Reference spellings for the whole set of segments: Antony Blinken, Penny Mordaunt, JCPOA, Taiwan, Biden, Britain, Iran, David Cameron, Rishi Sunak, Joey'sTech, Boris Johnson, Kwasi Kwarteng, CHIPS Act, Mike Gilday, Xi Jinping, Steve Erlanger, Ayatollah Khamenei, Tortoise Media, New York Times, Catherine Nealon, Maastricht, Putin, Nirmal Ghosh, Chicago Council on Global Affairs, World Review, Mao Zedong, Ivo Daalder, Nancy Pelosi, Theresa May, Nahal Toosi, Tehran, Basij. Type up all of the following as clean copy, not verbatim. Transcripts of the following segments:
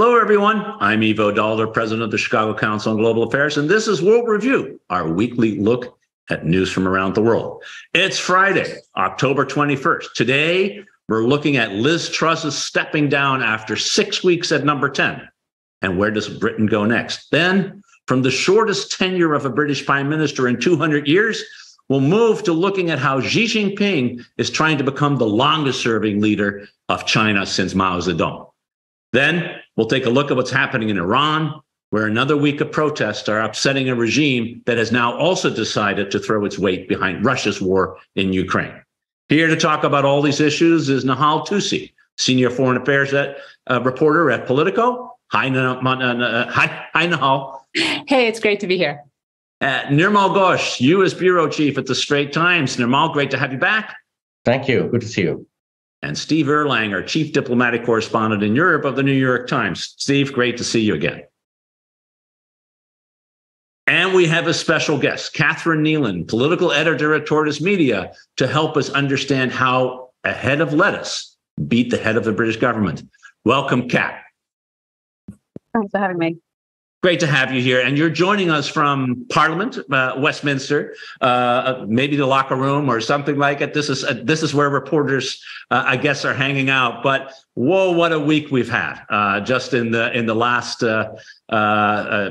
Hello, everyone. I'm Ivo Daalder, president of the Chicago Council on Global Affairs, and this is World Review, our weekly look at news from around the world. It's Friday, October 21st. Today, we're looking at Liz Truss's stepping down after 6 weeks at number 10. And where does Britain go next? Then, from the shortest tenure of a British prime minister in 200 years, we'll move to looking at how Xi Jinping is trying to become the longest-serving leader of China since Mao Zedong. Then we'll take a look at what's happening in Iran, where another week of protests are upsetting a regime that has now also decided to throw its weight behind Russia's war in Ukraine. Here to talk about all these issues is Nahal Toosi, senior foreign affairs reporter at Politico. Hi, Nahal. Hey, it's great to be here. Nirmal Ghosh, U.S. bureau chief at The Strait Times. Nirmal, great to have you back. Thank you. Good to see you. And Steve Erlanger, chief diplomatic correspondent in Europe of the New York Times. Steve, great to see you again. And we have a special guest, Catherine Nealon, political editor at Tortoise Media, to help us understand how a head of lettuce beat the head of the British government. Welcome, Cat. Thanks for having me. Great to have you here. And you're joining us from Parliament, Westminster, maybe the locker room or something like it. This is where reporters, I guess, are hanging out. But whoa, what a week we've had just in the last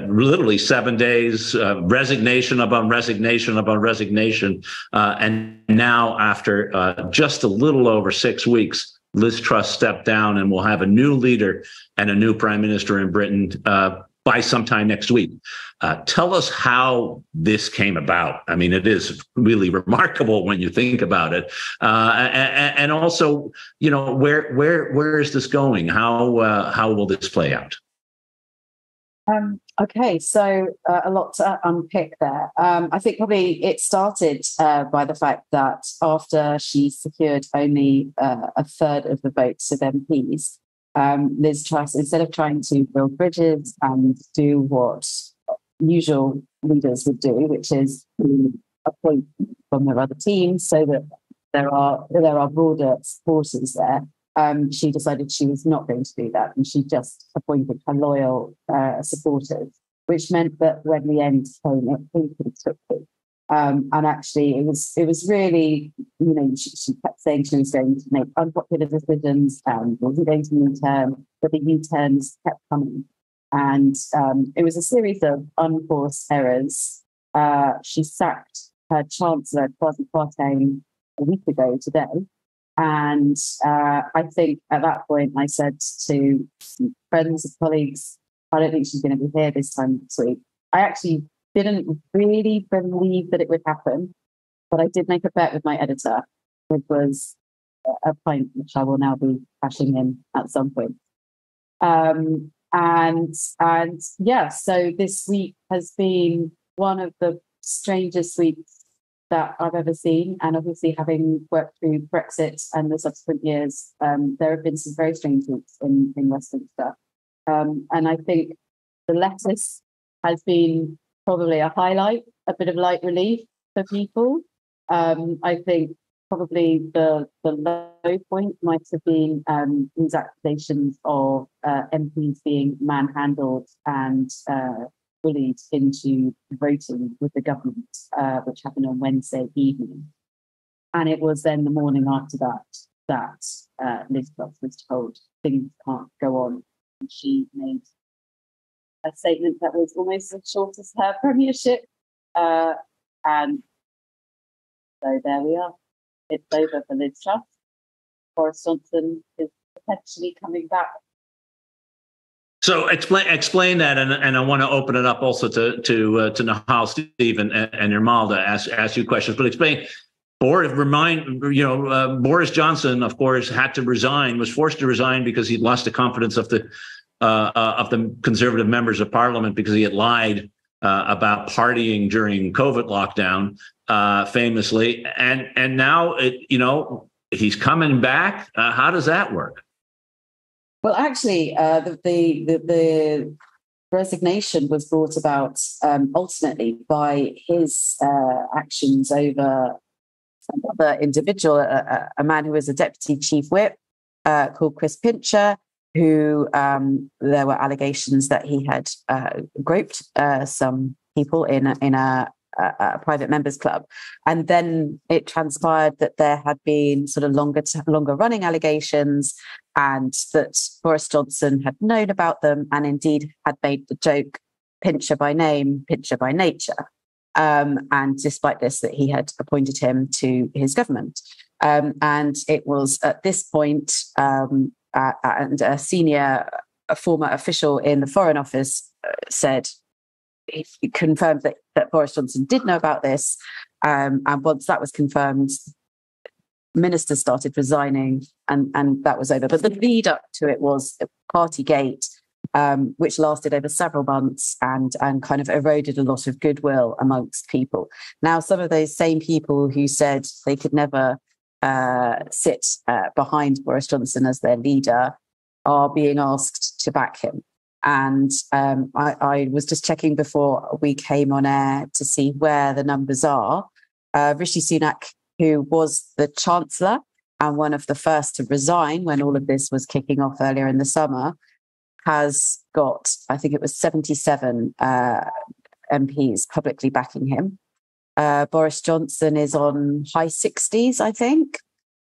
literally 7 days, resignation upon resignation upon resignation. And now after just a little over 6 weeks, Liz Truss stepped down and we'll have a new leader and a new prime minister in Britain by sometime next week. Tell us how this came about. I mean, it is really remarkable when you think about it. And also, you know, where is this going? How will this play out? Okay, so a lot to unpick there. I think probably it started by the fact that after she secured only a third of the votes of MPs, Liz Truss, instead of trying to build bridges and do what usual leaders would do, which is appoint from their other teams so that there are broader supporters there, she decided she was not going to do that, and she just appointed her loyal supporters, which meant that when the end came, it really took it. And actually, it was really, you know, she kept saying she was going to make unpopular decisions and wasn't going to U-turn, but the U-turns kept coming. And it was a series of unforced errors. She sacked her chancellor, Kwasi Kwarteng, a week ago today. And I think at that point, I said to friends and colleagues, I don't think she's going to be here this time this week. I actually didn't really believe that it would happen, but I did make a bet with my editor, which was a pint, which I will now be cashing in at some point. So this week has been one of the strangest weeks that I've ever seen. And obviously, having worked through Brexit and the subsequent years, there have been some very strange weeks in Westminster. And I think the lettuce has been probably a highlight, a bit of light relief for people. I think probably the low point might have been these accusations of MPs being manhandled and bullied into voting with the government, which happened on Wednesday evening. And it was then the morning after that Liz Truss was told things can't go on. And she made a statement that was almost as short as her premiership. And so there we are. It's over for Liz Truss. Boris Johnson is potentially coming back. So explain that, and I want to open it up also to Nahal, Steve, and Nirmal to ask you questions. But explain. Boris Johnson, of course, had to resign. Was forced to resign because he'd lost the confidence of the Conservative members of Parliament because he had lied about partying during COVID lockdown, famously, and now he's coming back. How does that work? Well, actually, the resignation was brought about ultimately by his actions over another individual, a man who was a deputy chief whip called Chris Pincher. who there were allegations that he had groped some people in a private members club. And then it transpired that there had been sort of longer running allegations, and that Boris Johnson had known about them and indeed had made the joke, Pincher by name, Pincher by nature. And despite this, that he had appointed him to his government. And it was at this point, and a senior, a former official in the Foreign Office said, he confirmed that Boris Johnson did know about this. And once that was confirmed, ministers started resigning, and that was over. But the lead up to it was Partygate, which lasted over several months and kind of eroded a lot of goodwill amongst people. Now, some of those same people who said they could never sit behind Boris Johnson as their leader are being asked to back him. And I was just checking before we came on air to see where the numbers are. Rishi Sunak, who was the Chancellor and one of the first to resign when all of this was kicking off earlier in the summer, has got, I think it was 77 MPs publicly backing him. Boris Johnson is on high 60s, I think.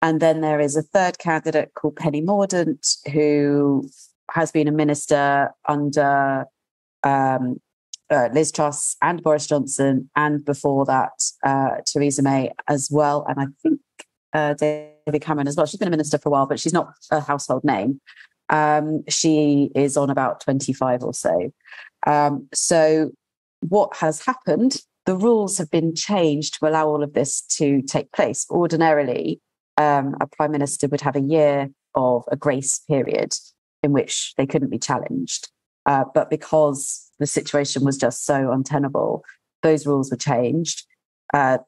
And then there is a third candidate called Penny Mordaunt, who has been a minister under Liz Truss and Boris Johnson, and before that, Theresa May as well. And I think David Cameron as well. She's been a minister for a while, but she's not a household name. She is on about 25 or so. So what has happened, the rules have been changed to allow all of this to take place. Ordinarily, a prime minister would have a year of a grace period in which they couldn't be challenged. But because the situation was just so untenable, those rules were changed. That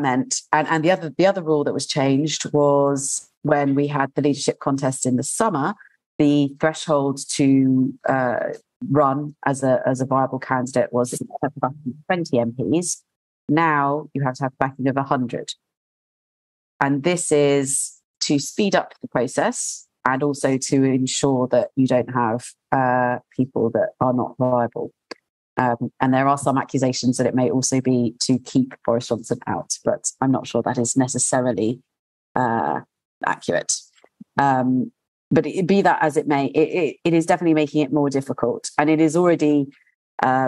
meant, and the other rule that was changed was when we had the leadership contest in the summer, the threshold to run as a viable candidate was 20 MPs. Now you have to have backing of 100. And this is to speed up the process, and also to ensure that you don't have people that are not viable. And there are some accusations that it may also be to keep Boris Johnson out, but I'm not sure that is necessarily accurate. But be that as it may, it is definitely making it more difficult. And it is already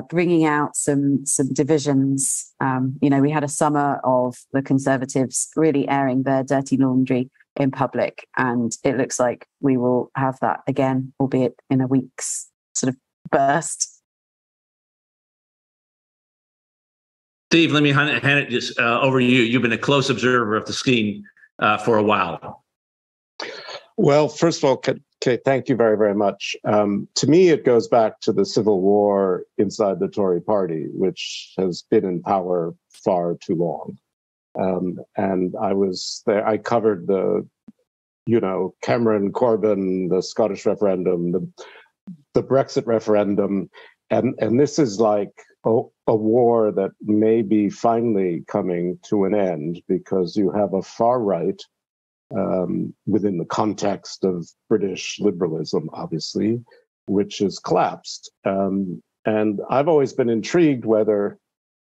bringing out some divisions. We had a summer of the Conservatives really airing their dirty laundry in public, and it looks like we will have that again, albeit in a week's sort of burst. Steve, let me hand it just over to you. You've been a close observer of the scheme for a while. Well, first of all, Kate, thank you very, very much. To me, it goes back to the civil war inside the Tory party, which has been in power far too long. And I was there, I covered the, Cameron, Corbyn, the Scottish referendum, the Brexit referendum. And this is like a war that may be finally coming to an end, because you have a far right within the context of British liberalism, obviously, which has collapsed. And I've always been intrigued whether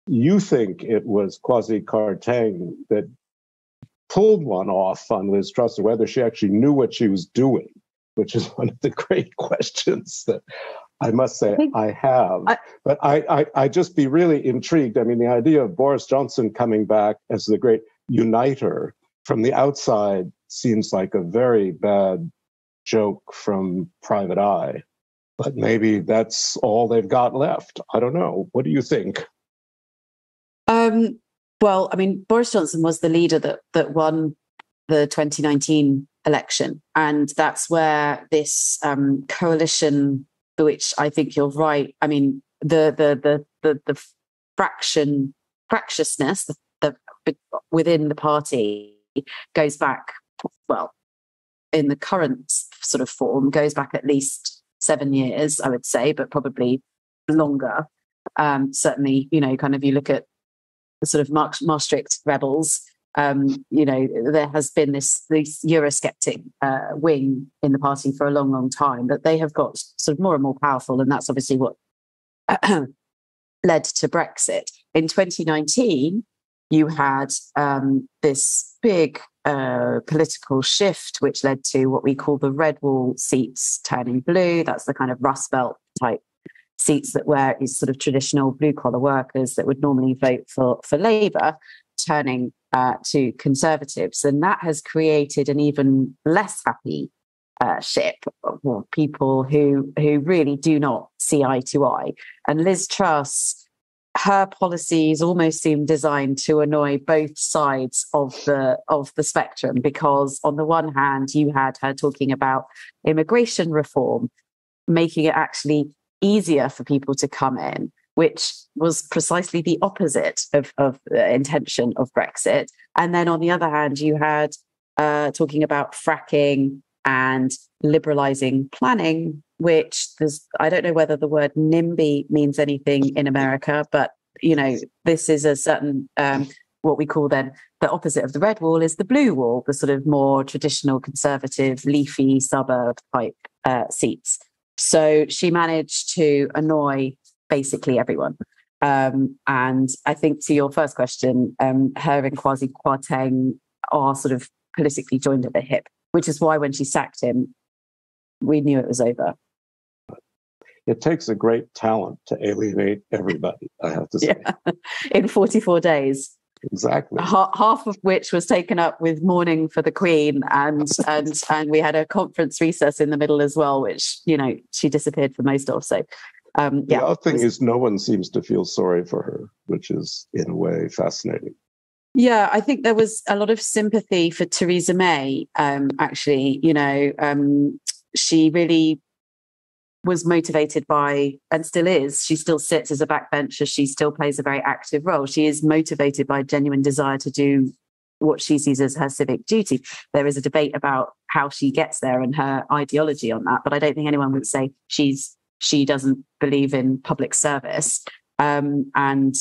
you think it was Kwasi Kwarteng that pulled one off on Liz Truss, or whether she actually knew what she was doing, which is one of the great questions that I must say I have. But I just be really intrigued. I mean, the idea of Boris Johnson coming back as the great uniter from the outside seems like a very bad joke from Private Eye. But maybe that's all they've got left. I don't know. What do you think? Well, I mean, Boris Johnson was the leader that won the 2019 election. And that's where this coalition, which I think you're right, I mean, the fractiousness within the party goes back, well, in the current sort of form, goes back at least 7 years, I would say, but probably longer. Certainly, you look at the sort of Maastricht rebels there has been this Eurosceptic wing in the party for a long, long time, but they have got sort of more and more powerful, and that's obviously what led to Brexit. In 2019, you had this big political shift, which led to what we call the red wall seats turning blue. That's the kind of Rust Belt type seats that were is sort of traditional blue collar workers that would normally vote for Labour, turning to Conservatives. And that has created an even less happy ship for people who really do not see eye to eye. And Liz Truss, her policies almost seem designed to annoy both sides of the spectrum, because on the one hand, you had her talking about immigration reform, making it actually easier for people to come in, which was precisely the opposite of the intention of Brexit. And then on the other hand, you had talking about fracking and liberalising planning, which I don't know whether the word NIMBY means anything in America, but, this is a certain, what we call then the opposite of the red wall is the blue wall, the sort of more traditional conservative, leafy suburb type seats. So she managed to annoy basically everyone. And I think to your first question, her and Kwasi Kwarteng are sort of politically joined at the hip, which is why when she sacked him, we knew it was over. It takes a great talent to alienate everybody, I have to say. Yeah. In 44 days. Exactly. Half of which was taken up with mourning for the Queen, and we had a conference recess in the middle as well, which, she disappeared for most of. So, the other thing is no one seems to feel sorry for her, which is in a way fascinating. Yeah, I think there was a lot of sympathy for Theresa May, actually. She really was motivated by, and still is, she still sits as a backbencher, she still plays a very active role. She is motivated by a genuine desire to do what she sees as her civic duty. There is a debate about how she gets there and her ideology on that, but I don't think anyone would say she doesn't believe in public service. People have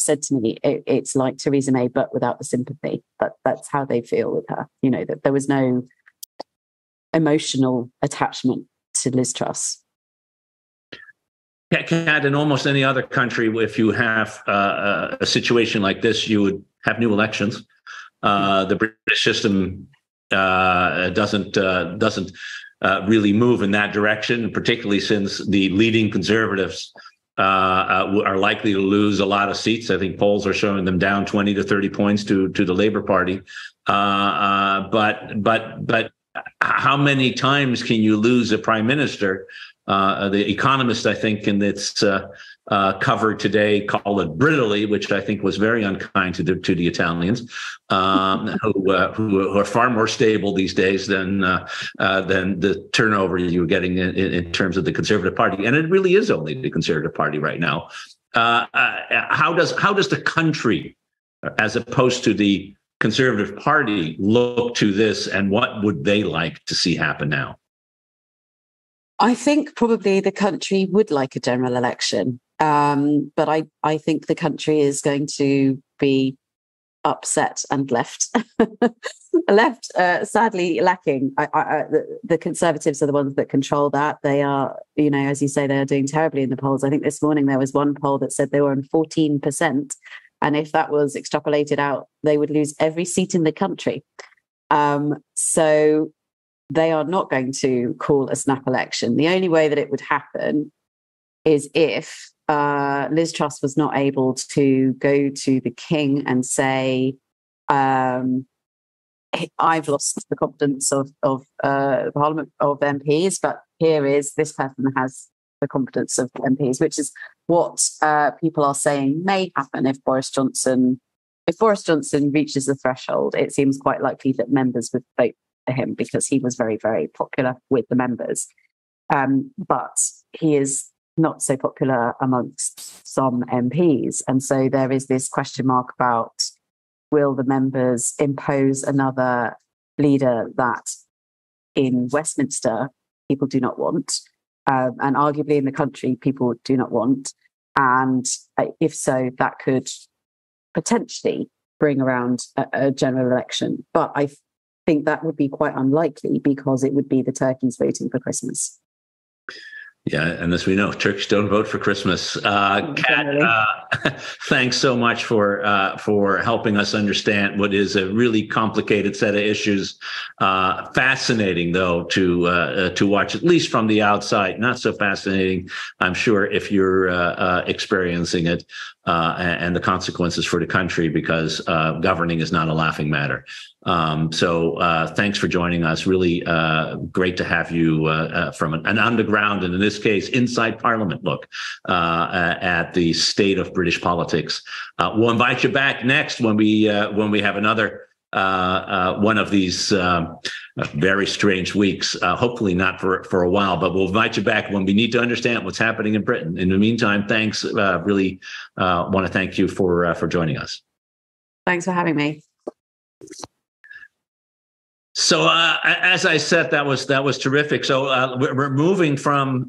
said to me, it's like Theresa May, but without the sympathy. But that's how they feel with her. That there was no emotional attachment to Liz Truss. Kat, in almost any other country, if you have a situation like this, you would have new elections. The British system doesn't really move in that direction, particularly since the leading Conservatives are likely to lose a lot of seats. I think polls are showing them down 20 to 30 points to the Labour Party. But how many times can you lose a prime minister? The Economist, I think, in its cover today, call it Brittany, which I think was very unkind to the Italians, who are far more stable these days than the turnover you were getting in terms of the Conservative Party, and it really is only the Conservative Party right now. How does the country, as opposed to the Conservative Party, look to this, and what would they like to see happen now? I think probably the country would like a general election, but I think the country is going to be upset and left sadly lacking. The Conservatives are the ones that control that. They are, as you say, they are doing terribly in the polls. I think this morning there was one poll that said they were on 14%, and if that was extrapolated out, they would lose every seat in the country. So they are not going to call a snap election. The only way that it would happen is if Liz Truss was not able to go to the king and say, I've lost the confidence of Parliament, of MPs, but here is this person has the confidence of MPs, which is what people are saying may happen if Boris Johnson reaches the threshold. It seems quite likely that members would vote him because he was very, very popular with the members. But he is not so popular amongst some MPs. And so there is this question mark about, will the members impose another leader that in Westminster people do not want, and arguably in the country people do not want? And if so, that could potentially bring around a general election. But I think that would be quite unlikely because it would be the turkeys voting for Christmas. Yeah, and as we know, Turks don't vote for Christmas. Kat, thanks so much for helping us understand what is a really complicated set of issues. Fascinating, though, to watch, at least from the outside. Not so fascinating, I'm sure, if you're experiencing it and the consequences for the country, because governing is not a laughing matter. So thanks for joining us. Really great to have you from an underground, and in this case, inside Parliament look at the state of British politics. We'll invite you back next when we have another one of these very strange weeks, hopefully not for a while, but we'll invite you back when we need to understand what's happening in Britain. In the meantime, thanks. Really want to thank you for joining us. Thanks for having me. So as I said, that was terrific. So we're moving from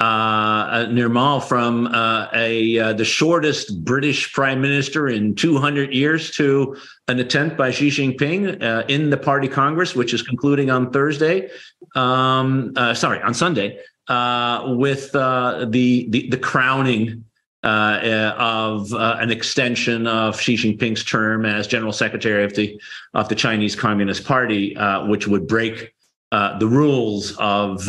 Nirmal, from the shortest British prime minister in 200 years to an attempt by Xi Jinping in the party Congress, which is concluding on Thursday. On Sunday, with the crowning of an extension of Xi Jinping's term as General Secretary of the Chinese Communist Party, which would break the rules of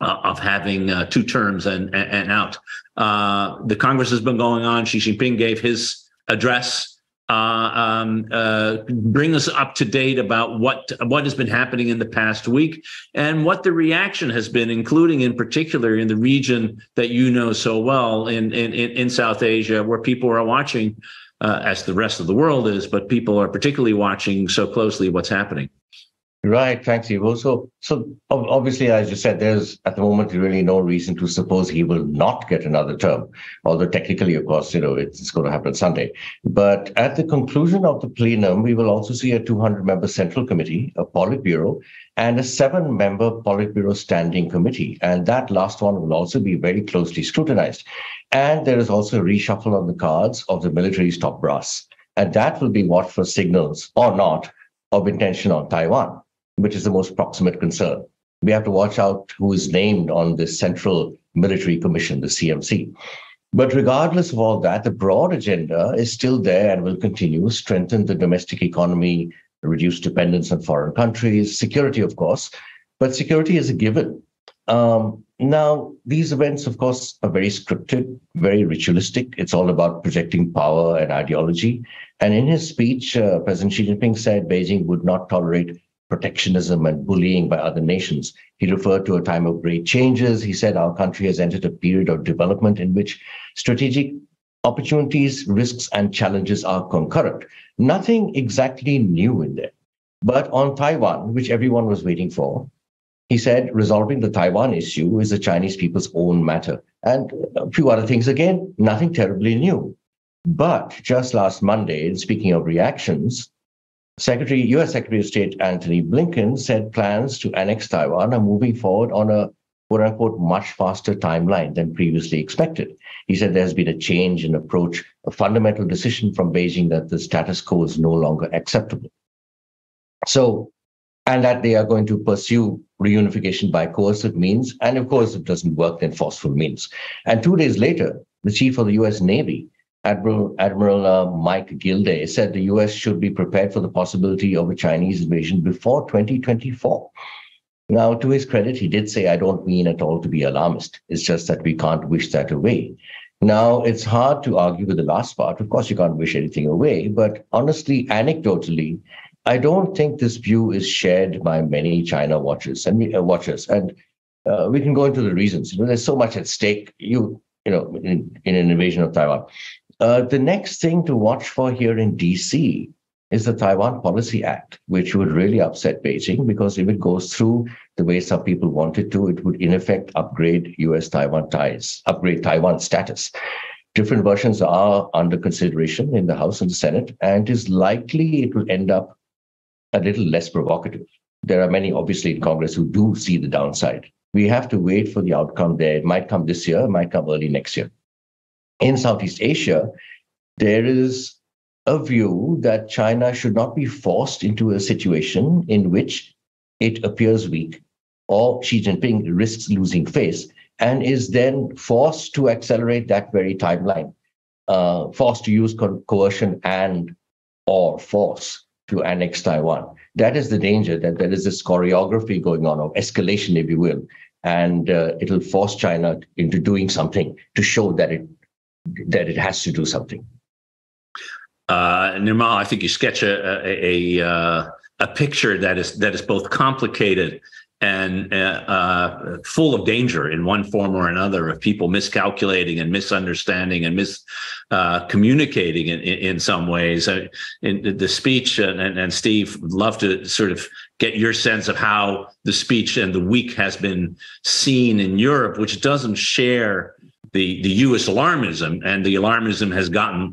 having two terms and out. The Congress has been going on. Xi Jinping gave his address. Bring us up to date about what has been happening in the past week and what the reaction has been, including in particular in the region that you know so well in South Asia, where people are watching, as the rest of the world is, but people are particularly watching so closely what's happening. Right. Thanks, Ivo. So obviously, as you said, there's at the moment really no reason to suppose he will not get another term, although technically, of course, it's going to happen Sunday. But at the conclusion of the plenum, we will also see a 200-member Central Committee, a Politburo, and a 7-member Politburo Standing Committee. And that last one will also be very closely scrutinized. And there is also a reshuffle on the cards of the military's top brass. And that will be watched for signals or not of intention on Taiwan, which is the most proximate concern. We have to watch out who is named on this Central Military Commission, the CMC. But regardless of all that, the broad agenda is still there and will continue: strengthen the domestic economy, reduce dependence on foreign countries, security, of course, but security is a given. Now, these events, of course, are very scripted, very ritualistic. It's all about projecting power and ideology. And in his speech, President Xi Jinping said Beijing would not tolerate protectionism and bullying by other nations. He referred to a time of great changes. He said our country has entered a period of development in which strategic opportunities, risks, and challenges are concurrent. Nothing exactly new in there. But on Taiwan, which everyone was waiting for, he said resolving the Taiwan issue is the Chinese people's own matter. And a few other things, again, nothing terribly new. But just last Monday, speaking of reactions, U.S. Secretary of State Antony Blinken said plans to annex Taiwan are moving forward on a quote-unquote much faster timeline than previously expected. He said there has been a change in approach, a fundamental decision from Beijing that the status quo is no longer acceptable. So, and that they are going to pursue reunification by coercive means. And of course, if it doesn't work, then forceful means. And 2 days later, the chief of the U.S. Navy, Admiral Mike Gilday, said the U.S. should be prepared for the possibility of a Chinese invasion before 2024. Now, to his credit, he did say, I don't mean at all to be alarmist. It's just that we can't wish that away. Now, it's hard to argue with the last part. Of course, you can't wish anything away. But honestly, anecdotally, I don't think this view is shared by many China watchers. And we can go into the reasons. There's so much at stake, in an invasion of Taiwan. The next thing to watch for here in DC is the Taiwan Policy Act, which would really upset Beijing, because if it goes through the way some people want it to, it would in effect upgrade US-Taiwan ties, upgrade Taiwan status. Different versions are under consideration in the House and the Senate, and it is likely it will end up a little less provocative. There are many, obviously, in Congress who do see the downside. We have to wait for the outcome there. It might come this year, it might come early next year. In Southeast Asia, there is a view that China should not be forced into a situation in which it appears weak or Xi Jinping risks losing face and is then forced to accelerate that very timeline, forced to use coercion and or force to annex Taiwan. That is the danger, that there is this choreography going on of escalation, if you will, and it'll force China into doing something to show that it has to do something. Nirmal, I think you sketch a picture that is both complicated and full of danger in one form or another, of people miscalculating and misunderstanding and miscommunicating in some ways. In the speech, and Steve, would love to sort of get your sense of how the speech and the week has been seen in Europe, which doesn't share the U.S. alarmism, and the alarmism has gotten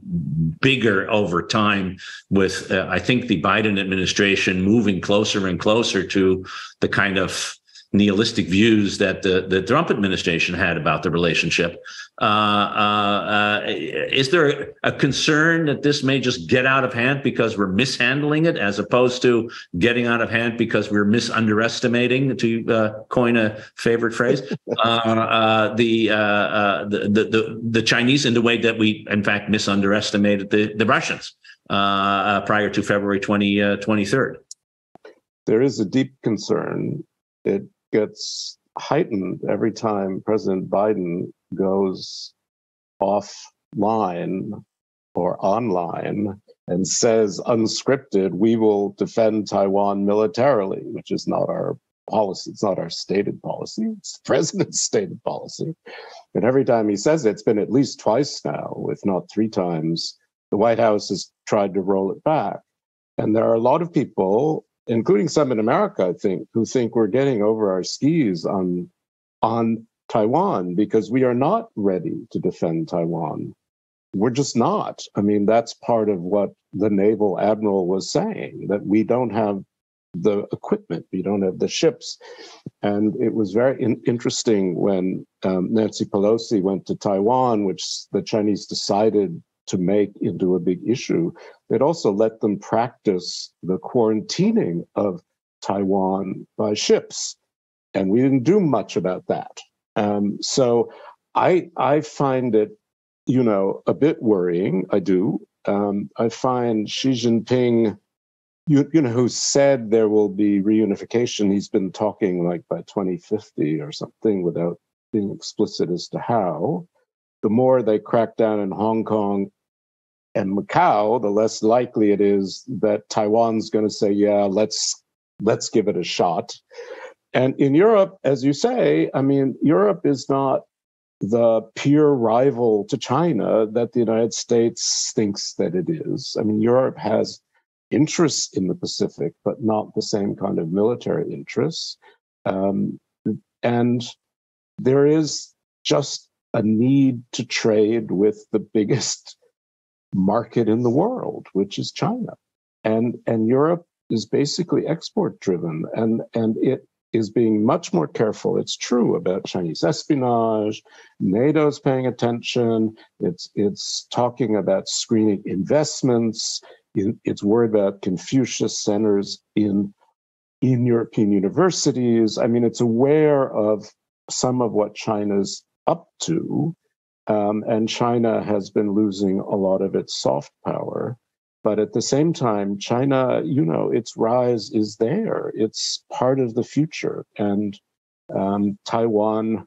bigger over time with, I think, the Biden administration moving closer and closer to the kind of nihilistic views that the Trump administration had about the relationship. Is there a concern that this may just get out of hand because we're mishandling it, as opposed to getting out of hand because we're misunderestimating, to coin a favorite phrase, the Chinese, in the way that we, in fact, misunderestimated the Russians prior to February 23rd? There is a deep concern. It gets heightened every time President Biden goes offline or online and says, unscripted, we will defend Taiwan militarily, which is not our policy. It's not our stated policy. It's the president's stated policy. And every time he says it, it's been at least twice now, if not three times, the White House has tried to roll it back. And there are a lot of people, including some in America, I think, who think we're getting over our skis on Taiwan, because we are not ready to defend Taiwan. We're just not. I mean, that's part of what the naval admiral was saying, that we don't have the equipment, we don't have the ships. And it was very interesting when Nancy Pelosi went to Taiwan, which the Chinese decided to make into a big issue. It also let them practice the quarantining of Taiwan by ships. And we didn't do much about that. So I find it, you know, a bit worrying. I do. I find Xi Jinping, you know, who said there will be reunification, he's been talking like by 2050 or something without being explicit as to how. The more they crack down in Hong Kong and Macau, the less likely it is that Taiwan's going to say, yeah, let's give it a shot. And in Europe, as you say, I mean, Europe is not the peer rival to China that the United States thinks that it is. I mean, Europe has interests in the Pacific, but not the same kind of military interests. And there is just a need to trade with the biggest market in the world, which is China. And Europe is basically export driven, and it is being much more careful. It's true about Chinese espionage. NATO's paying attention. It's talking about screening investments. It's worried about Confucius centers in European universities. I mean, it's aware of some of what China's up to, and China has been losing a lot of its soft power. But at the same time, China, you know, its rise is there. It's part of the future. And Taiwan,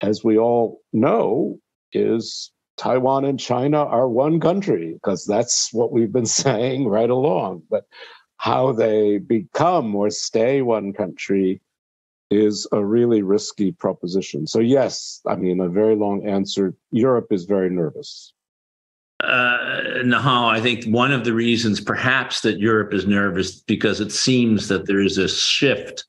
as we all know, is Taiwan and China are one country, because that's what we've been saying right along. But how they become or stay one country is a really risky proposition. So yes, I mean, a very long answer. Europe is very nervous. Nahal, I think one of the reasons perhaps that Europe is nervous, because it seems that there is a shift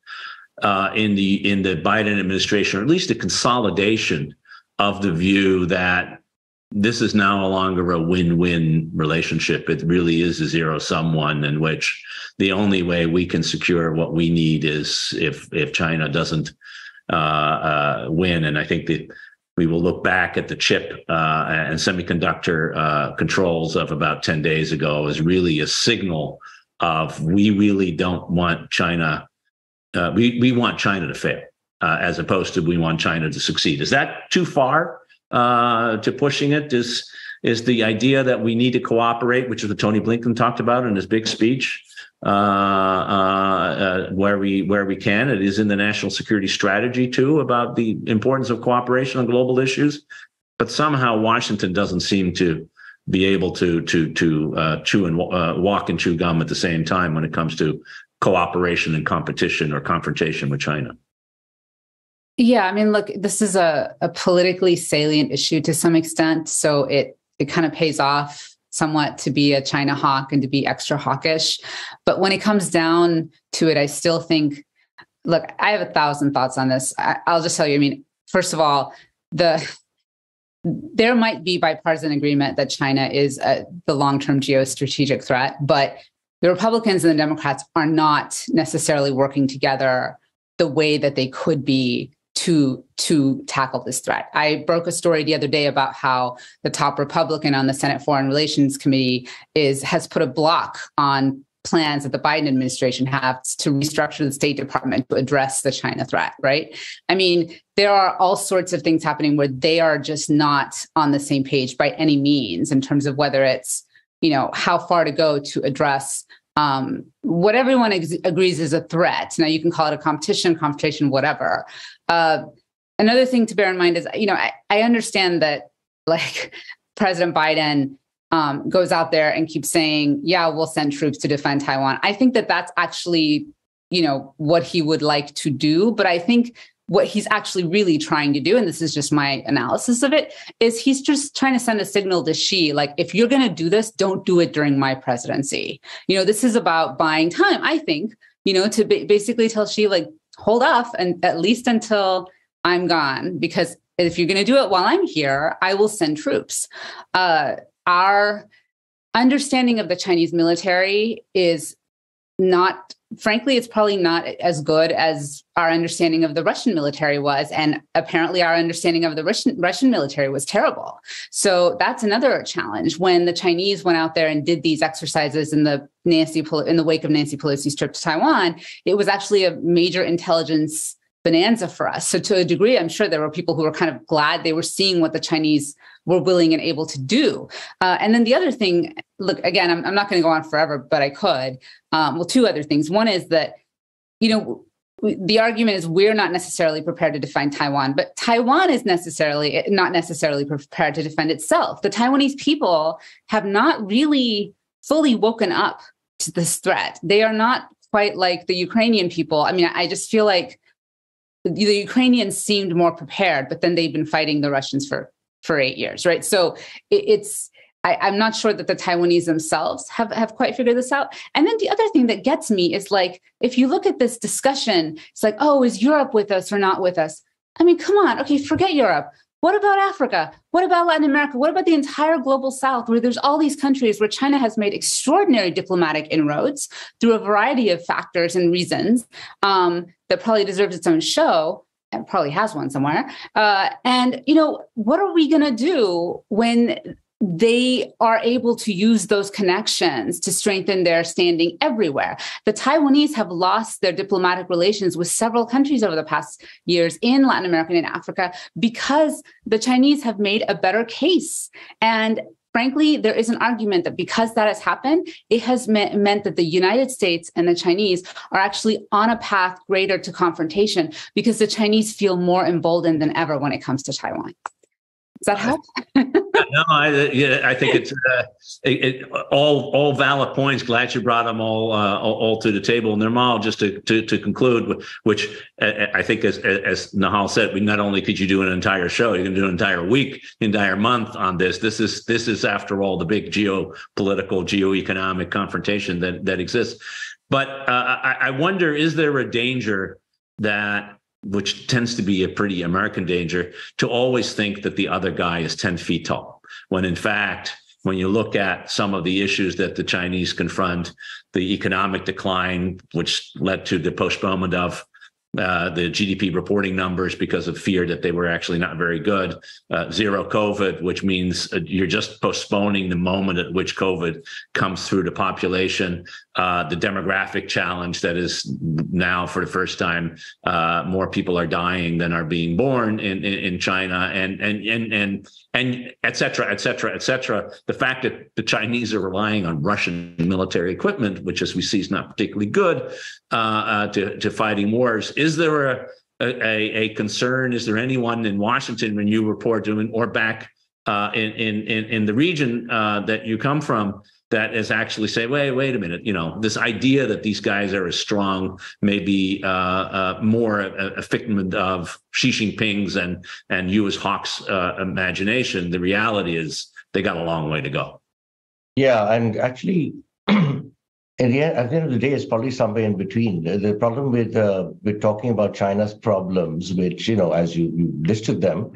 in the Biden administration, or at least a consolidation of the view that this is now no longer a win-win relationship. It really is a zero-sum one, in which the only way we can secure what we need is if China doesn't win. And I think the We will look back at the chip and semiconductor controls of about 10 days ago as really a signal of we really don't want China. We want China to fail as opposed to we want China to succeed. Is that too far to pushing it? Is the idea that we need to cooperate, which is what Tony Blinken talked about in his big speech, where we can. It is in the national security strategy, too, about the importance of cooperation on global issues. But somehow Washington doesn't seem to be able to chew and walk and chew gum at the same time when it comes to cooperation and competition or confrontation with China. Yeah, I mean, look, this is a politically salient issue to some extent, so it kind of pays off somewhat to be a China hawk and to be extra hawkish. But when it comes down to it, I still think, look, I have 1,000 thoughts on this. I'll just tell you, I mean, first of all, there might be bipartisan agreement that China is the long-term geostrategic threat, but the Republicans and the Democrats are not necessarily working together the way that they could be to tackle this threat. I broke a story the other day about how the top Republican on the Senate Foreign Relations Committee has put a block on plans that the Biden administration has to restructure the State Department to address the China threat, right? I mean, there are all sorts of things happening where they are just not on the same page by any means in terms of whether it's, you know, how far to go to address what everyone agrees is a threat. Now, you can call it a competition, confrontation, whatever. Another thing to bear in mind is, you know, I understand that, like, President Biden goes out there and keeps saying, yeah, we'll send troops to defend Taiwan. I think that that's actually, you know, what he would like to do. But I think what he's actually really trying to do, and this is just my analysis of it, is he's just trying to send a signal to Xi, like, if you're going to do this, don't do it during my presidency. You know, this is about buying time, I think, you know, to basically tell Xi, like, hold off and at least until I'm gone, because if you're going to do it while I'm here, I will send troops. Our understanding of the Chinese military is not, frankly, it's probably not as good as our understanding of the Russian military was. And apparently our understanding of the Russian military was terrible. So that's another challenge. When the Chinese went out there and did these exercises in the wake of Nancy Pelosi's trip to Taiwan, it was actually a major intelligence bonanza for us. So to a degree, I'm sure there were people who were kind of glad they were seeing what the Chinese were willing and able to do. And then the other thing, look, again, I'm not going to go on forever, but I could. Two other things. One is that, you know, the argument is we're not necessarily prepared to defend Taiwan, but Taiwan is not necessarily prepared to defend itself. The Taiwanese people have not really fully woken up to this threat. They are not quite like the Ukrainian people. I mean, I just feel like the Ukrainians seemed more prepared, but then they've been fighting the Russians for 8 years, right? So I'm not sure that the Taiwanese themselves have quite figured this out. And then the other thing that gets me is, like, if you look at this discussion, it's like, oh, is Europe with us or not with us? I mean, come on. Okay, forget Europe. What about Africa? What about Latin America? What about the entire global South, where there's all these countries where China has made extraordinary diplomatic inroads through a variety of factors and reasons that probably deserves its own show, and probably has one somewhere. And, you know, what are we going to do when they are able to use those connections to strengthen their standing everywhere? The Taiwanese have lost their diplomatic relations with several countries over the past years in Latin America and in Africa because the Chinese have made a better case. And frankly, there is an argument that because that has happened, it has meant that the United States and the Chinese are actually on a path greater to confrontation because the Chinese feel more emboldened than ever when it comes to Taiwan. Does that help? No, I think it's all valid points. Glad you brought them all to the table. And Nirmal, just to conclude, which I think, as Nahal said, not only could you do an entire show, you can do an entire week, entire month on this. This is after all the big geopolitical, geoeconomic confrontation that exists. But I wonder, is there a danger that, which tends to be a pretty American danger, to always think that the other guy is 10 feet tall, when in fact, when you look at some of the issues that the Chinese confront, the economic decline, which led to the postponement of the GDP reporting numbers because of fear that they were actually not very good, zero COVID, which means you're just postponing the moment at which COVID comes through to population, the demographic challenge that is now for the first time, more people are dying than are being born in China, and et cetera, et cetera, et cetera. The fact that the Chinese are relying on Russian military equipment, which as we see is not particularly good to fighting wars. Is there a concern? Is there anyone in Washington when you report to or back in the region that you come from that is actually say, wait a minute, you know, this idea that these guys are as strong may be more a figment of Xi Jinping's and U.S. hawks' imagination. The reality is they got a long way to go. Yeah, and actually, at the end of the day, it's probably somewhere in between. The problem with talking about China's problems, which, you know, as you listed them,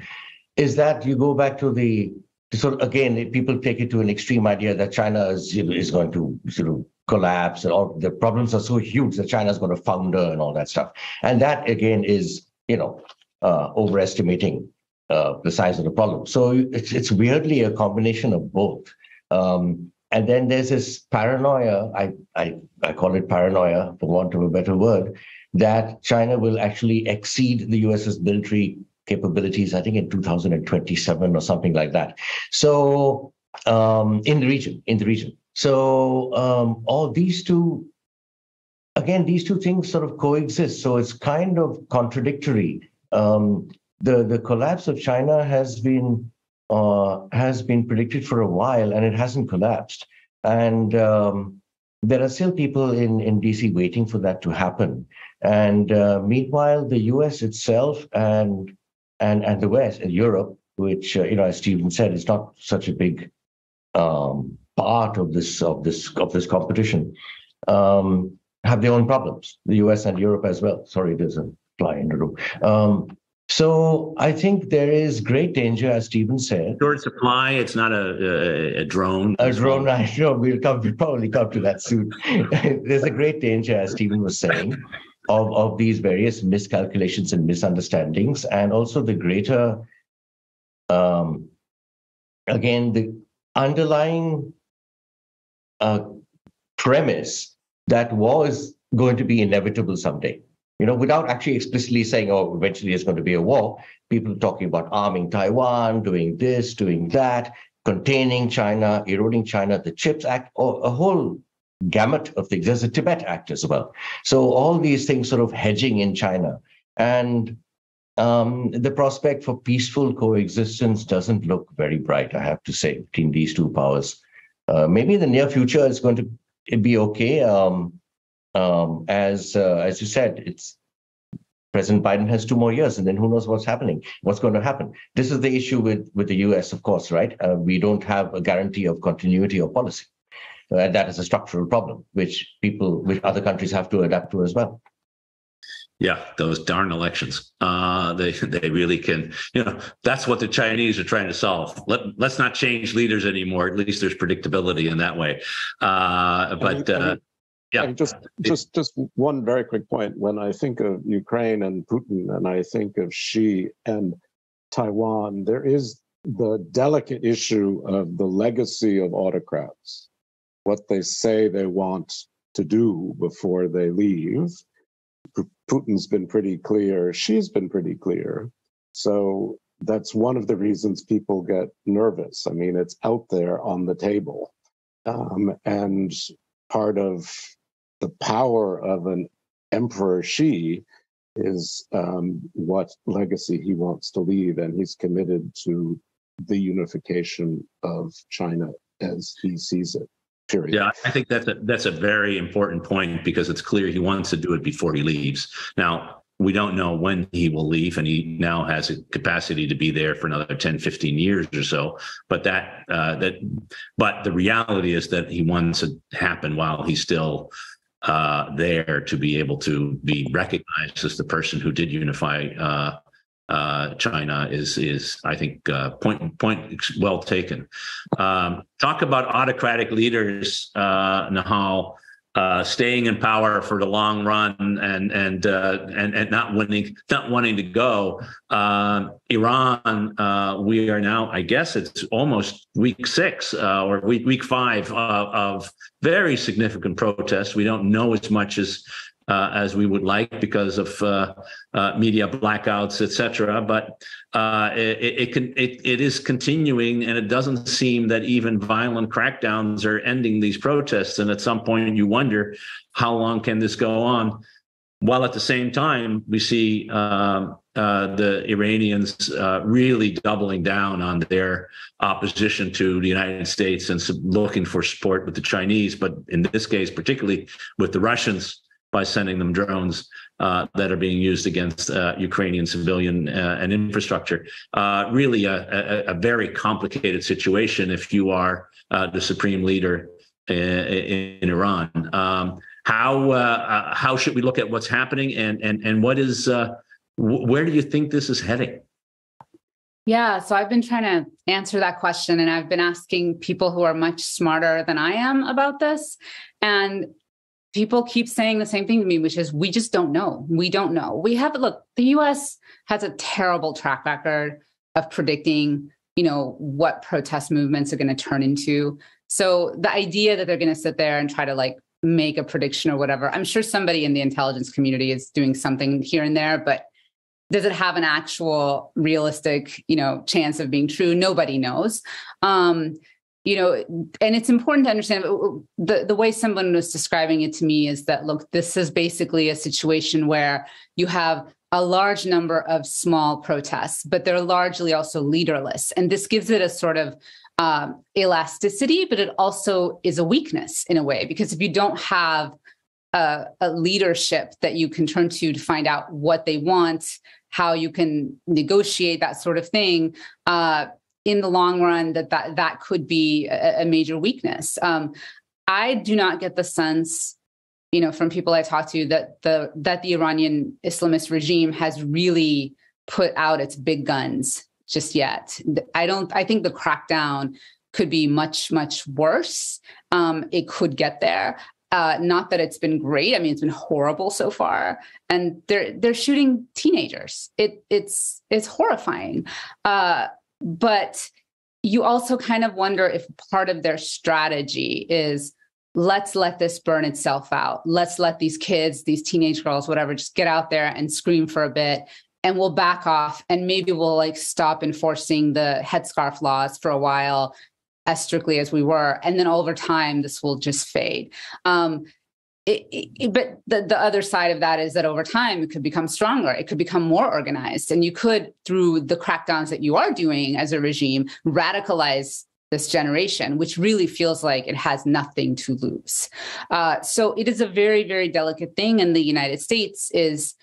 is that you go back to the... So again, people take it to an extreme idea that China is going to sort of collapse, and all the problems are so huge that China is going to founder and all that stuff. And that again is, you know, overestimating the size of the problem. So it's weirdly a combination of both. And then there's this paranoia. I call it paranoia, for want of a better word, that China will actually exceed the U.S.'s military capabilities, I think in 2027 or something like that. So in the region. So all these two, again, these two things sort of coexist. So it's kind of contradictory. The collapse of China has been predicted for a while, and it hasn't collapsed. And there are still people in DC waiting for that to happen. And meanwhile, the US itself and the West and Europe, which you know, as Stephen said, is not such a big part of this competition, have their own problems. The US and Europe as well. Sorry, there's a fly in the room. So I think there is great danger, as Stephen said. Sure, it's a fly. It's not a drone. A drone, right? No, we'll probably come to that soon. There's a great danger, as Stephen was saying, of these various miscalculations and misunderstandings, and also the greater, again, the underlying premise that war is going to be inevitable someday. You know, without actually explicitly saying, oh, eventually there's going to be a war, people talking about arming Taiwan, doing this, doing that, containing China, eroding China, the CHIPS Act, or a whole gamut of things. There's a Tibet Act as well. So all these things sort of hedging in China. And the prospect for peaceful coexistence doesn't look very bright, I have to say, between these two powers. Maybe in the near future it's going to be okay. As you said, it's President Biden has 2 more years, and then who knows what's going to happen. This is the issue with the US, of course, right? We don't have a guarantee of continuity of policy. That is a structural problem, which other countries have to adapt to as well. Yeah, those darn elections. They really can, you know, that's what the Chinese are trying to solve. Let's not change leaders anymore. At least there's predictability in that way. Yeah. And just one very quick point. When I think of Ukraine and Putin, and I think of Xi and Taiwan, there is the delicate issue of the legacy of autocrats, what they say they want to do before they leave. Putin's been pretty clear. Xi's been pretty clear. So that's one of the reasons people get nervous. I mean, it's out there on the table. And part of the power of an Emperor Xi is what legacy he wants to leave, and he's committed to the unification of China as he sees it. Period. Yeah, I think that's a very important point, because it's clear he wants to do it before he leaves. Now, we don't know when he will leave, and he now has a capacity to be there for another 10, 15 years or so. But but the reality is that he wants it to happen while he's still there, to be able to be recognized as the person who did unify China is I think point well taken. Talk about autocratic leaders, Nahal. staying in power for the long run and not wanting to go. Iran, we are now, I guess it's almost week 6 or week 5 of very significant protests. We don't know as much as we would like because of media blackouts, etc. But it is continuing, and it doesn't seem that even violent crackdowns are ending these protests. And at some point, you wonder how long can this go on? While at the same time, we see the Iranians really doubling down on their opposition to the United States and looking for support with the Chinese, but in this case, particularly with the Russians, by sending them drones that are being used against Ukrainian civilian and infrastructure. Really a very complicated situation if you are the supreme leader in Iran. How should we look at what's happening, and what is where do you think this is heading? Yeah, so I've been trying to answer that question, and I've been asking people who are much smarter than I am about this, and people keep saying the same thing to me, which is, we just don't know. We don't know. We have, look, the U.S. has a terrible track record of predicting, you know, what protest movements are going to turn into. So the idea that they're going to sit there and try to like make a prediction or whatever, I'm sure somebody in the intelligence community is doing something here and there, but does it have an actual realistic, you know, chance of being true? Nobody knows. You know, and it's important to understand the way someone was describing it to me is that, look, this is basically a situation where you have a large number of small protests, but they're largely also leaderless. And this gives it a sort of elasticity, but it also is a weakness in a way, because if you don't have a leadership that you can turn to find out what they want, how you can negotiate that sort of thing, in the long run, that could be a major weakness. I do not get the sense, you know, from people I talk to that the Iranian Islamist regime has really put out its big guns just yet. I think the crackdown could be much, much worse. It could get there. Not that it's been great. I mean, it's been horrible so far, and they're shooting teenagers. It's horrifying. But you also kind of wonder if part of their strategy is, let's let this burn itself out. Let's let these kids, these teenage girls, whatever, just get out there and scream for a bit, and we'll back off, and maybe we'll like stop enforcing the headscarf laws for a while as strictly as we were. And then over time, this will just fade. But the other side of that is that over time, it could become stronger. It could become more organized. And you could, through the crackdowns that you are doing as a regime, radicalize this generation, which really feels like it has nothing to lose. So it is a very, very delicate thing. And the United States is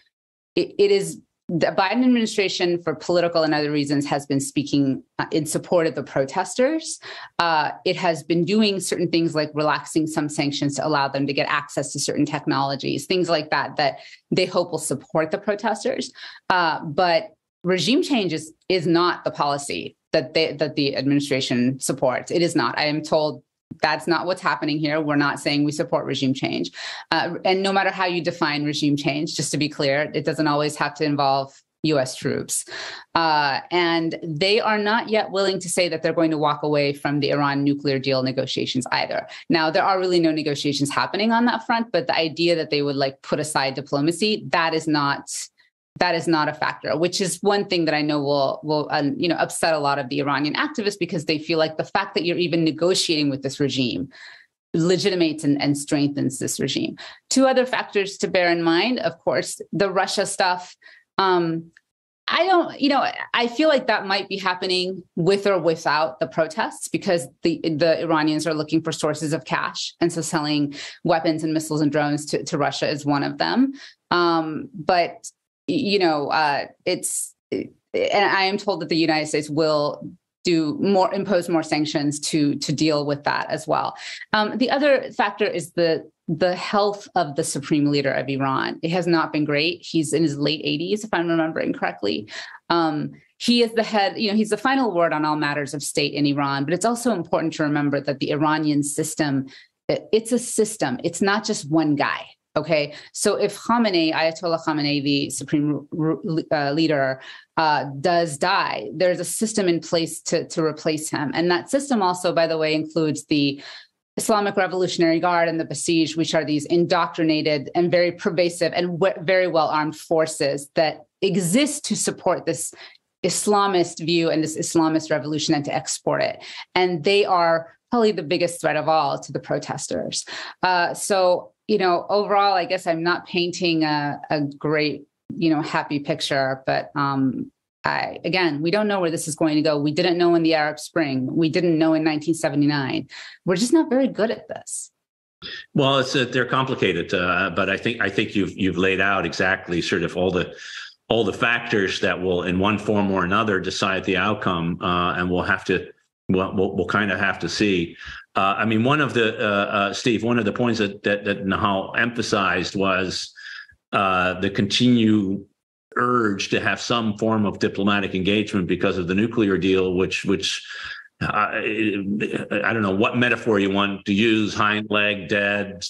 the Biden administration, for political and other reasons, has been speaking in support of the protesters. It has been doing certain things like relaxing some sanctions to allow them to get access to certain technologies, things like that they hope will support the protesters. But regime change is not the policy that the administration supports. It is not. I am told that's not what's happening here. We're not saying we support regime change. And no matter how you define regime change, just to be clear, it doesn't always have to involve U.S. troops. And they are not yet willing to say that they're going to walk away from the Iran nuclear deal negotiations either. Now, there are really no negotiations happening on that front, but the idea that they would like put aside diplomacy, that is not a factor, which is one thing that I know will upset a lot of the Iranian activists, because they feel like the fact that you're even negotiating with this regime legitimates and strengthens this regime. Two other factors to bear in mind, of course, the Russia stuff. I feel like that might be happening with or without the protests, because the Iranians are looking for sources of cash. And so selling weapons and missiles and drones to Russia is one of them. But you know, and I am told that the United States will impose more sanctions to deal with that as well. The other factor is the health of the supreme leader of Iran. It has not been great. He's in his late 80s, if I'm remembering correctly. He is the head, you know, he's the final word on all matters of state in Iran, but it's also important to remember that the Iranian system it's a system. It's not just one guy. OK, so if Khamenei, Ayatollah Khamenei, the supreme leader, does die, there's a system in place to replace him. And that system also, by the way, includes the Islamic Revolutionary Guard and the Basij, which are these indoctrinated and very pervasive and very well-armed forces that exist to support this Islamist view and this Islamist revolution and to export it. And they are probably the biggest threat of all to the protesters. You know, overall, I guess I'm not painting a great, happy picture. But again, we don't know where this is going to go. We didn't know in the Arab Spring. We didn't know in 1979. We're just not very good at this. Well, they're complicated, but I think you've laid out exactly sort of all the factors that will, in one form or another, decide the outcome, and we'll kind of have to see. I mean, one of the Steve, one of the points that Nahal emphasized was the continued urge to have some form of diplomatic engagement because of the nuclear deal, which I don't know what metaphor you want to use, hind leg, dead,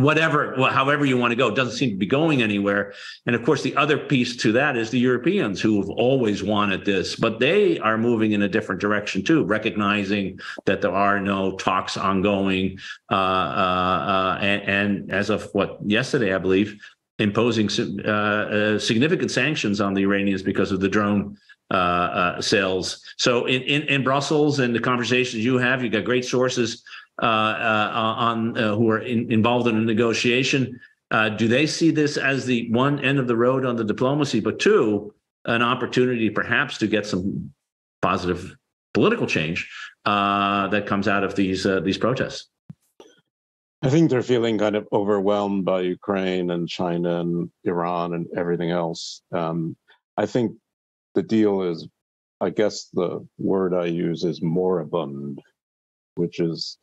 whatever, however you want to go. It doesn't seem to be going anywhere. And of course, the other piece to that is the Europeans, who have always wanted this, but they are moving in a different direction too, recognizing that there are no talks ongoing. And as of yesterday, I believe, imposing significant sanctions on the Iranians because of the drone sales. So in Brussels and the conversations you got great sources on who are involved in a negotiation. Do they see this as the one end of the road on the diplomacy, but two, an opportunity perhaps to get some positive political change that comes out of these protests? I think they're feeling kind of overwhelmed by Ukraine and China and Iran and everything else. I think the deal is, I guess the word I use is moribund, which is,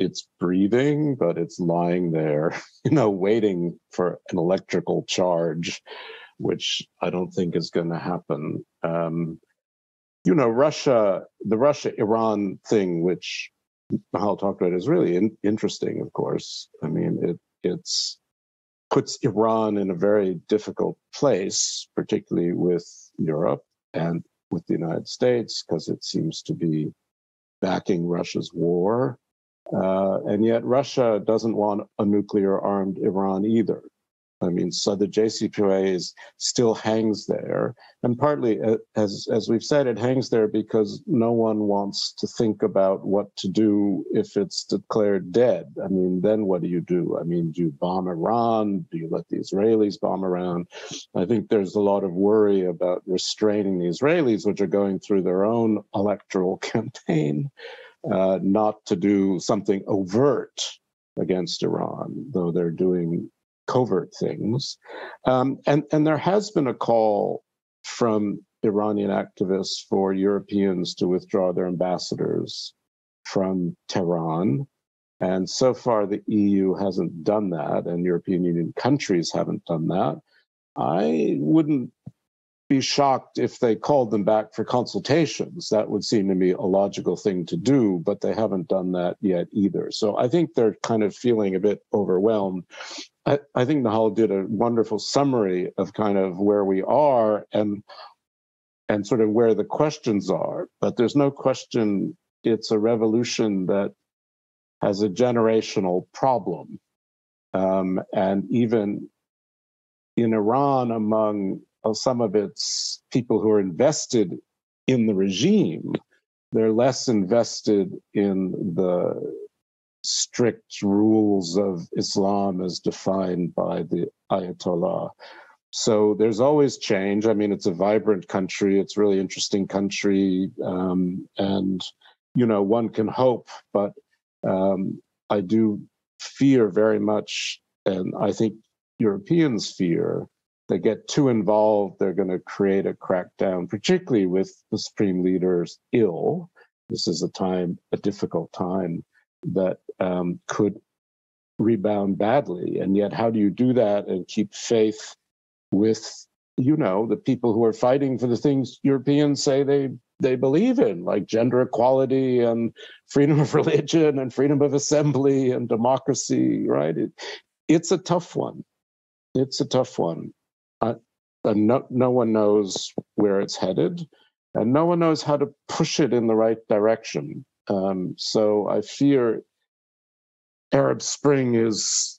it's breathing, but it's lying there, waiting for an electrical charge, which I don't think is going to happen. The Russia-Iran thing, which Nahal talked about, is really interesting, of course. I mean, it puts Iran in a very difficult place, particularly with Europe and with the United States, because it seems to be backing Russia's war. And yet Russia doesn't want a nuclear-armed Iran either. I mean, so the JCPOA still hangs there. And partly, as we've said, it hangs there because no one wants to think about what to do if it's declared dead. I mean, then what do you do? I mean, do you bomb Iran? Do you let the Israelis bomb Iran? I think there's a lot of worry about restraining the Israelis, which are going through their own electoral campaign, not to do something overt against Iran, though they're doing covert things. And there has been a call from Iranian activists for Europeans to withdraw their ambassadors from Tehran. And so far, the EU hasn't done that, and European Union countries haven't done that. I wouldn't be shocked if they called them back for consultations. That would seem to me a logical thing to do, but they haven't done that yet either. So I think they're kind of feeling a bit overwhelmed. I think Nahal did a wonderful summary of kind of where we are and sort of where the questions are. But there's no question it's a revolution that has a generational problem. And even in Iran, among some of its people who are invested in the regime, they're less invested in the strict rules of Islam as defined by the Ayatollah. So there's always change. I mean, it's a vibrant country. It's a really interesting country. And, one can hope, but I do fear very much, and I think Europeans fear, they get too involved, they're going to create a crackdown, particularly with the Supreme Leader's ill. This is a difficult time that could rebound badly. And yet, how do you do that and keep faith with, the people who are fighting for the things Europeans say they they believe in, like gender equality and freedom of religion and freedom of assembly and democracy, right? It's a tough one. It's a tough one. No one knows where it's headed, and no one knows how to push it in the right direction. So I fear Arab Spring is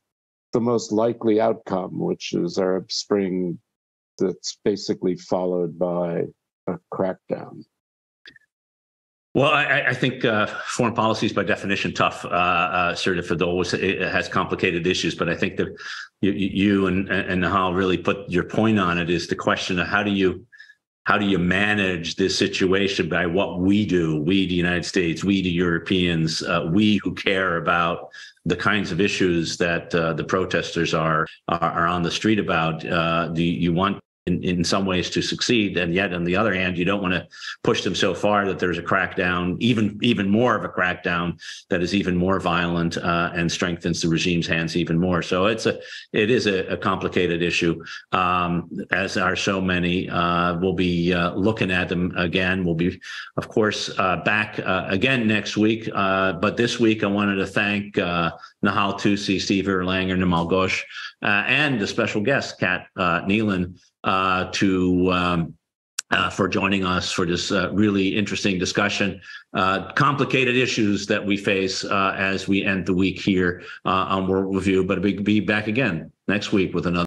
the most likely outcome, which is Arab Spring that's basically followed by a crackdown. Well, I think foreign policy is by definition tough. It always has complicated issues, but I think that you and Nahal really put your point on it, is the question of how do you manage this situation by what we do, we the United States, we the Europeans, we who care about the kinds of issues that the protesters are on the street about. You want in some ways to succeed, and yet on the other hand, you don't want to push them so far that there's a crackdown, even more of a crackdown that is even more violent and strengthens the regime's hands even more. So it is a complicated issue, as are so many. We'll be looking at them again. We'll be, of course, back again next week. But this week, I wanted to thank Nahal Toosi, Steve Erlanger, Nirmal Ghosh, and the special guest Cat Nealon, for joining us for this really interesting discussion. Complicated issues that we face as we end the week here on World Review, but we'll be back again next week with another.